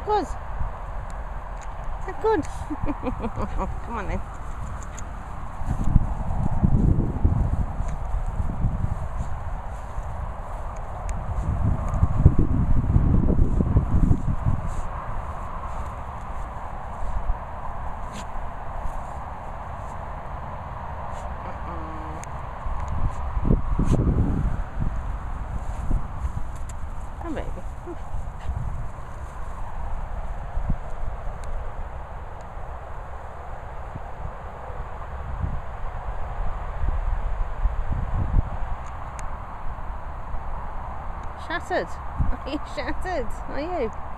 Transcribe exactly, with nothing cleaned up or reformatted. that good? Is that good? Come on then. Shattered? Are you shattered? Are you?